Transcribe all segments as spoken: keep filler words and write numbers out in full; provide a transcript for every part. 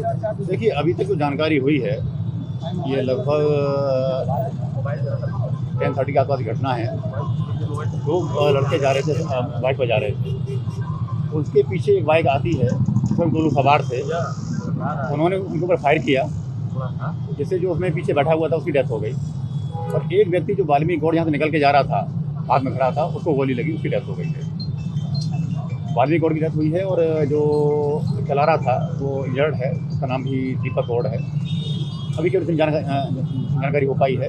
है? देखिए अभी तक जो जानकारी हुई है ये लगभग टेन थर्टी के आसपास घटना है। दो लड़के जा रहे थे, बाइक पर जा रहे थे, उसके पीछे एक बाइक आती है, उसमें दो लोग सवार थे, उन्होंने उनके ऊपर फायर किया, जिससे जो उसमें पीछे बैठा हुआ था उसकी डेथ हो गई। और एक व्यक्ति जो वाल्मीकि गौड़ यहाँ से निकल के जा रहा था, हाथ में खड़ा था, उसको गोली लगी, उसकी डेथ हो गई है। वाल्मीकि गौड़ की डेथ हुई है और जो चला रहा था वो इंजर्ड है, उसका नाम भी दीपक गौड़ है। अभी के उसमें जानकारी हो पाई है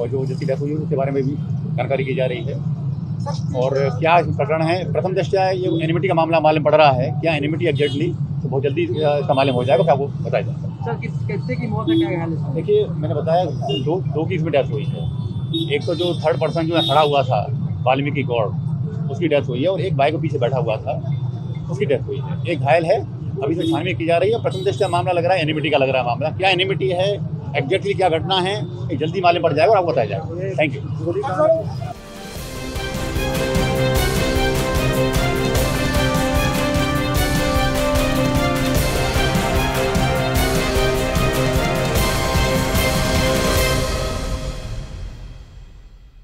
और जो जिसकी डेथ हुई है उसके बारे में भी जानकारी की जा रही है। और क्या प्रकरण है, प्रथम दृष्टया है ये एनिमिटी का मामला मालूम पड़ रहा है। क्या एनिमिटी एग्जैक्टली तो बहुत जल्दी इसका मालूम हो जाएगा, क्या वो बताया जाएगा। सर किस कैसे की मौत है, क्या हाल है? देखिए मैंने बताया दो दो की इसमें डेथ हुई है। एक तो जो थर्ड पर्सन जो खड़ा हुआ था वाल्मीकि गौड़, उसकी डेथ हुई है और एक बाइक के पीछे बैठा हुआ था उसकी डेथ हुई है। एक घायल है, अभी से छानबीन की जा रही है। प्रथम दृष्टया मामला लग रहा है एनिमिटी का लग रहा है मामला। क्या एनिमिटी है, एग्जैक्टली क्या घटना है, जल्दी मालूम पड़ जाएगा और आपको बताया जाएगा। Thank you.